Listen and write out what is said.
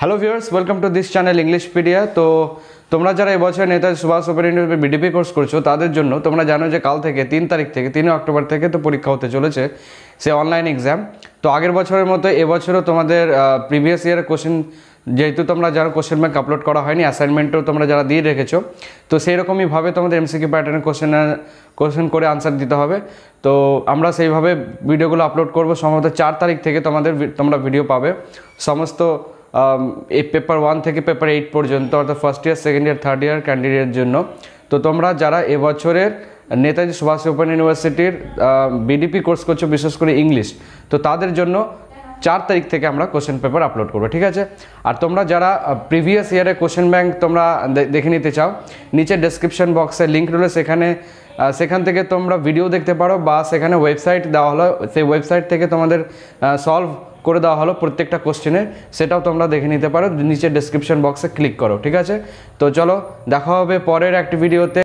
Hello viewers welcome to this channel Englishpedia. तो तुम्हारा जरा ए बच्चे Netaji Subhash open university BDP course करो तादेर जन्य तुम्हारा जानो जे काल थेके 3 तारीख थेके 3 अक्टोबर थेके तो परीक्षा होते चलेछे से ऑनलाइन एग्जाम। तो आगेर बछरेर मतो ए बछरो तुम्हादेर प्रिवियास ईयर क्वेश्चन जेहेतु तुम्हारा जरा क्वेश्चन बैंक अपलोड करा हयनि असाइनमेंटও तुम्हारा जरा दिए रेखेछो तो सेई रकमই भावे तुम्हादेर एमसीक्यू पैटार्न क्वेश्चन करे आंसर दिते होबे। तो आमरा सेई भावे भिडियोगुलो अपलोड करब सम्भवत 4 तारीख थेके तुम्हारा भिडियो पाबे समस्त पेपर वन थे पेपर एट पर्यन्त अर्थात first year second year third year candidate जन्य। तो तुम्हारा जरा ए बछरेर नेताजी सुभाष ओपेन यूनिवर्सिटीर बीडीपी कोर्स करछो विशेष करे इंग्लिश तो तादेर जन्य 4 तारीख थेके आमरा क्वेश्चन पेपर अपलोड करब, ठीक आछे। और तुम्हारा जरा प्रिवियास ईयर क्वेश्चन बैंक तुम्हारा देखे निते चाओ नीचे डेस्क्रिप्शन बक्से लिंक रयेछे सेखान थेके तुम्हारा भिडियो देखते पारो बा सेखाने वेबसाइट देवा हलो सेई वेबसाइट थेके तुम्हादेर सल्व कर देवा हलो प्रत्येकटा क्वेश्चनेर सेटाओ तोमरा देखे निते पारो नीचे डेस्क्रिप्शन बक्से क्लिक करो, ठीक आछे। तो चलो देखा होबे परेर एकटी भिडियोते।